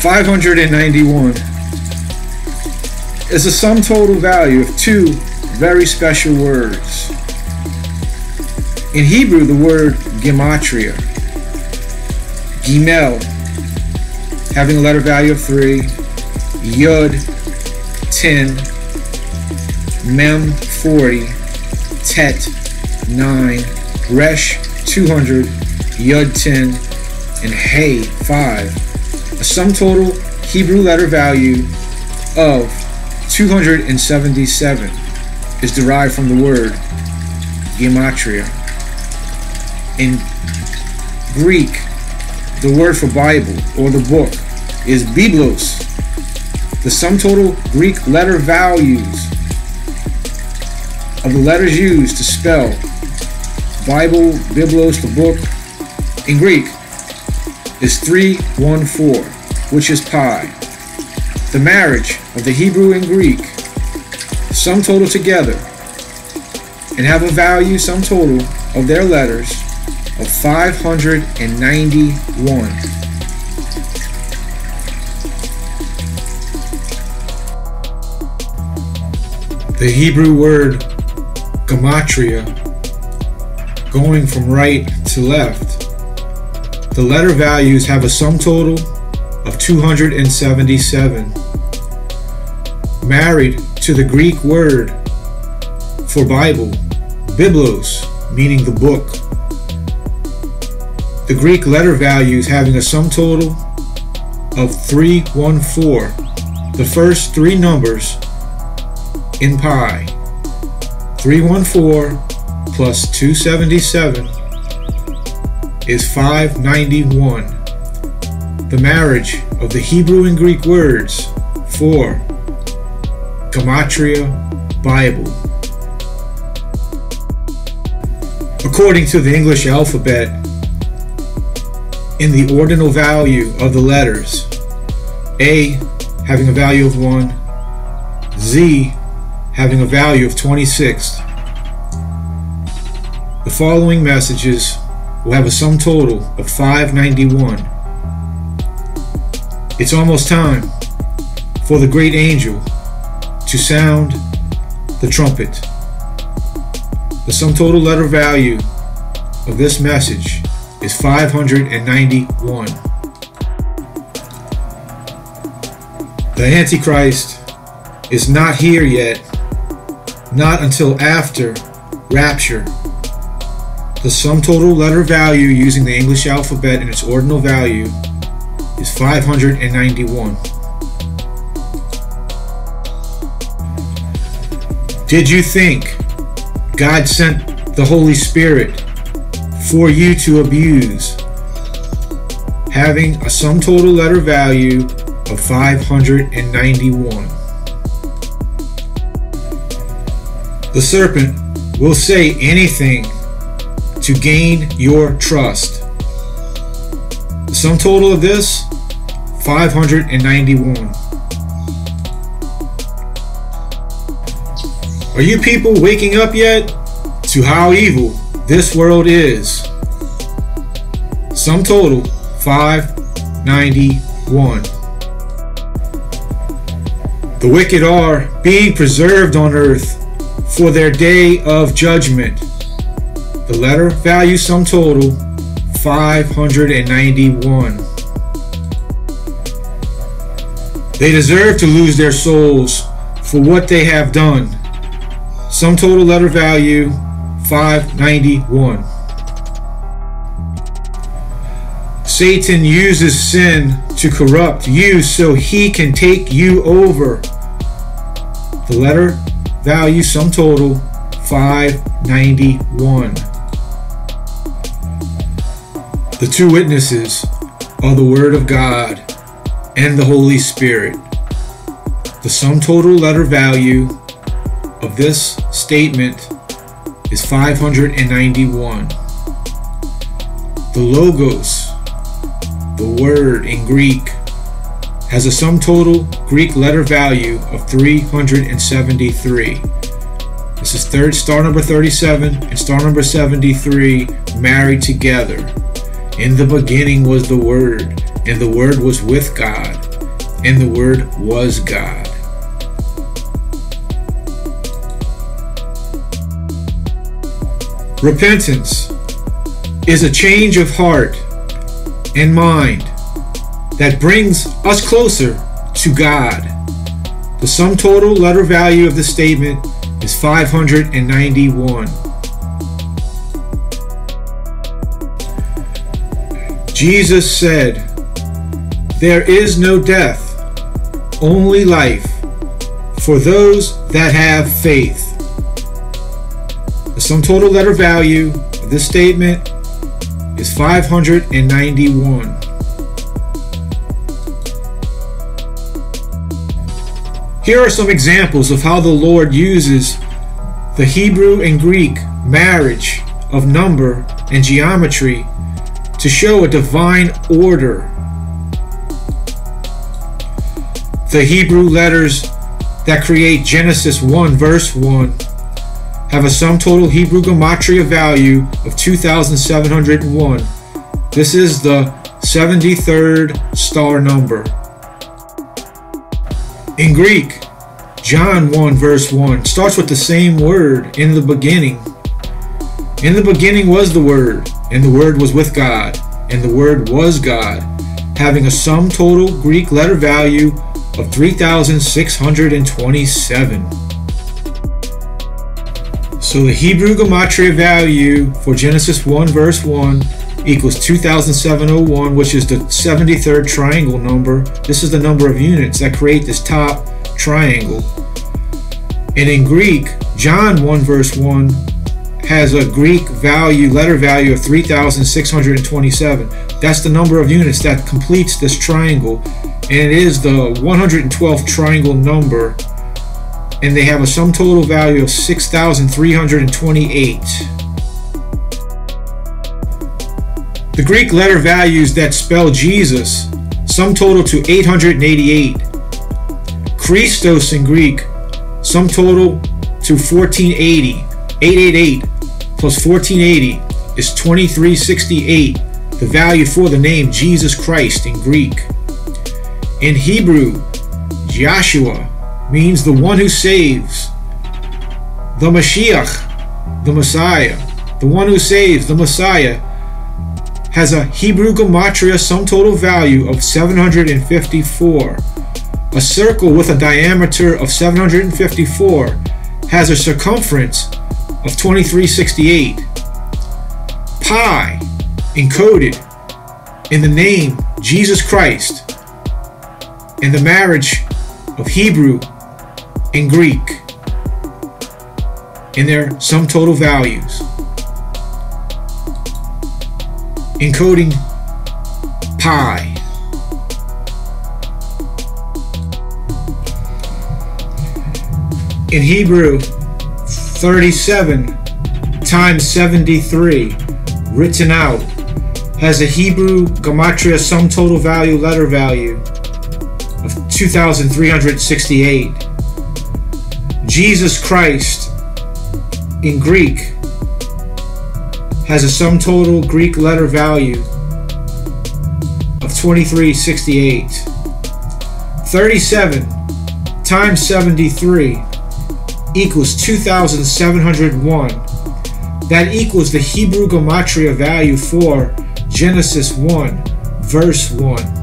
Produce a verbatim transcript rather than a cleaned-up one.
five hundred ninety-one is the sum total value of two very special words. In Hebrew, the word Gematria, Gimel, having a letter value of three, Yod, ten, Mem, forty, Tet, nine, Resh, two hundred, Yud, ten, and Hey, five. A sum total Hebrew letter value of two hundred seventy-seven is derived from the word Gematria. In Greek, the word for Bible or the book is Biblos. The sum total Greek letter values of the letters used to spell Bible, Biblos, the book, in Greek is three hundred fourteen, which is pi. The marriage of the Hebrew and Greek sum total together and have a value sum total of their letters of five hundred ninety-one. The Hebrew word Gematria, going from right to left, the letter values have a sum total of two hundred seventy-seven. Married to the Greek word for Bible, Biblos, meaning the book, the Greek letter values having a sum total of three hundred fourteen, the first three numbers in pi. three hundred fourteen plus two hundred seventy-seven is five hundred ninety-one. The marriage of the Hebrew and Greek words for Gematria, Bible. According to the English alphabet, in the ordinal value of the letters, A having a value of one, Z having a value of twenty-six, the following messages will have a sum total of five hundred ninety-one. It's almost time for the great angel to sound the trumpet. The sum total letter value of this message is five hundred ninety-one. The Antichrist is not here yet, not until after rapture. The sum total letter value using the English alphabet in its ordinal value is five hundred ninety-one. Did you think God sent the Holy Spirit for you to abuse, having a sum total letter value of five hundred ninety-one? The serpent will say anything to gain your trust. The sum total of this, five hundred ninety-one. Are you people waking up yet to how evil this world is? Sum total, five hundred ninety-one. The wicked are being preserved on earth for their day of judgment. The letter value sum total, five hundred ninety-one. They deserve to lose their souls for what they have done. Sum total letter value, five hundred ninety-one. Satan uses sin to corrupt you so he can take you over. The letter value sum total, five hundred ninety-one. The two witnesses are the Word of God and the Holy Spirit. The sum total letter value of this statement is five hundred ninety-one. The Logos, the word in Greek, has a sum total Greek letter value of three hundred seventy-three. This is third star number thirty-seven and star number seventy-three married together. In the beginning was the Word, and the Word was with God, and the Word was God. Repentance is a change of heart and mind that brings us closer to God. The sum total letter value of the statement is five hundred ninety-one. Jesus said, "There is no death, only life for those that have faith." The sum total letter value of this statement is five hundred ninety-one. Here are some examples of how the Lord uses the Hebrew and Greek marriage of number and geometry to show a divine order. The Hebrew letters that create Genesis one verse one have a sum total Hebrew Gematria value of two thousand seven hundred one. This is the seventy-third star number. In Greek, John one verse one starts with the same word, "in the beginning." In the beginning was the Word, and the Word was with God, and the Word was God, having a sum total Greek letter value of three thousand six hundred twenty-seven. So the Hebrew Gematria value for Genesis one verse one equals two thousand seven hundred one, which is the seventy-third triangle number. This is the number of units that create this top triangle. And in Greek, John one verse one has a Greek value, letter value of three thousand six hundred twenty-seven. That's the number of units that completes this triangle, and it is the one hundred twelfth triangle number, and they have a sum total value of six thousand three hundred twenty-eight. The Greek letter values that spell Jesus sum total to eight hundred eighty-eight. Christos in Greek sum total to fourteen eighty. eight eighty-eight plus fourteen eighty is twenty-three sixty-eight, the value for the name Jesus Christ in Greek. In Hebrew, Joshua means the one who saves. The Mashiach, the Messiah, the one who saves, the Messiah, has a Hebrew Gematria sum total value of seven hundred fifty-four. A circle with a diameter of seven hundred fifty-four has a circumference of twenty-three sixty-eight. Pi, encoded in the name Jesus Christ and the marriage of Hebrew and Greek in their sum total values, encoding pi. In Hebrew, thirty-seven times seventy-three, written out, has a Hebrew Gematria sum total value, letter value of two thousand three hundred sixty-eight. Jesus Christ in Greek has a sum total Greek letter value of twenty-three sixty-eight. thirty-seven times seventy-three equals two thousand seven hundred one. That equals the Hebrew Gematria value for Genesis one, verse one.